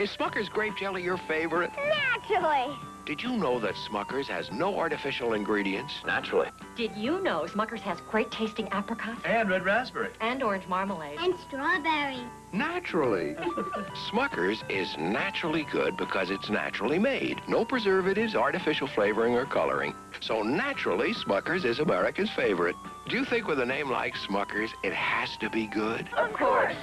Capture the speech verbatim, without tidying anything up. Is Smucker's grape jelly your favorite? Naturally. Did you know that Smucker's has no artificial ingredients? Naturally. Did you know Smucker's has great-tasting apricots? And red raspberry. And orange marmalade. And strawberry. Naturally. Smucker's is naturally good because it's naturally made. No preservatives, artificial flavoring, or coloring. So naturally, Smucker's is America's favorite. Do you think with a name like Smucker's, it has to be good? Of course.